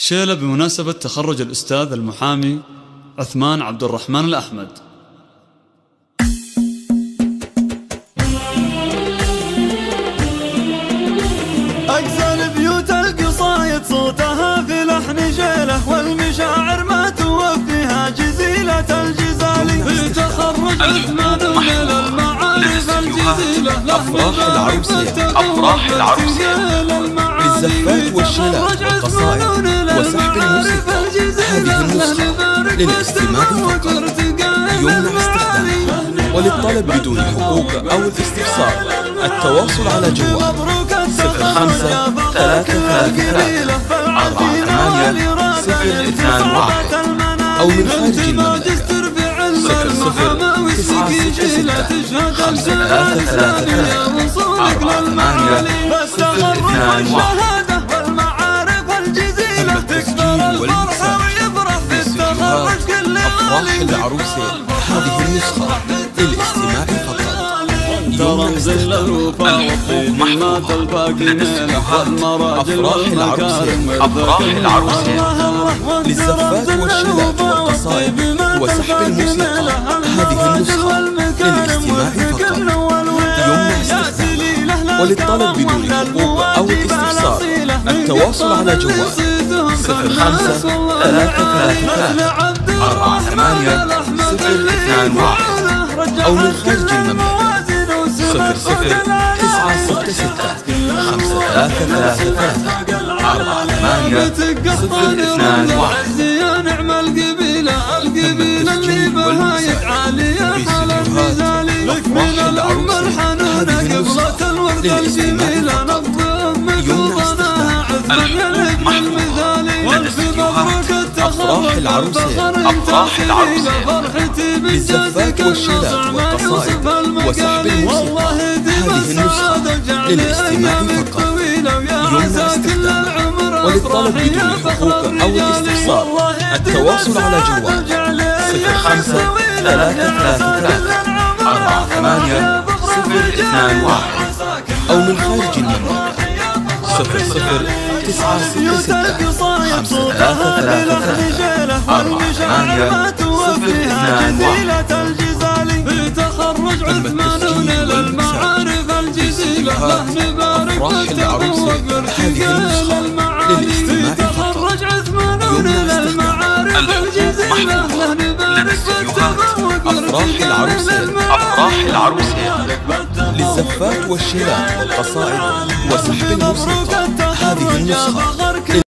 شيلة بمناسبة تخرج الأستاذ المحامي عثمان عبد الرحمن الأحمد. أقسى بيوت القصايد صوتها في لحن شيلة، والمشاعر ما توفيها جزيلة الجزالي. بتخرج عثمان من المعارف الجزيلة، أفراح العروسية، أفراح العروسية، الزفات والشلات والقصائد وسحب الموسيقى. هذه النسخة للاستماع فقط، يمنع استخدامها، وللطلب بدون الحقوق أو الاستفسار التواصل على جوال 0533348021 أو من خارج المملكة 00966533348021. أفراح العروسية، هذه النسخة للاستماع فقط، يوم الحقوق. أفراح العروسية، أفراح العروسية، للزفات والشلات والقصائد وسحب الموسيقى. هذه النسخة للاستماع فقط، يمنع استخدامها، وللطلب بدون الحقوق أو الاستفسار التواصل على جوال 0533348021 أو من خارج المملكة 00966533348021. يا نعم القبيلة، القبيلة اللي بهايك عالية على الرجالي، لك من الأرض الحنونة قبلة الورد الجميلة، نظم مفوضاها عذبا يا أفراح العروسية، أفراح العروسية، بالزفات والشلات والقصائد وسحب الموسيقى. هذه النسخة للاستماع فقط، يمنع استخدامها، وللطلب بدون الحقوق أو الاستفسار التواصل على جوال 0533348021 أو من خارج المملكة 00966533348021. بتخرج عثمان من المعارف الجزيلة، لحن بارك تتوق برجال المعارف. بتخرج عثمان من المعارف الجزيلة، لحن بارك تتوق برجال المعارف. للزفات والشلات والقصائد وسحب الموسيقى. هذه النسخة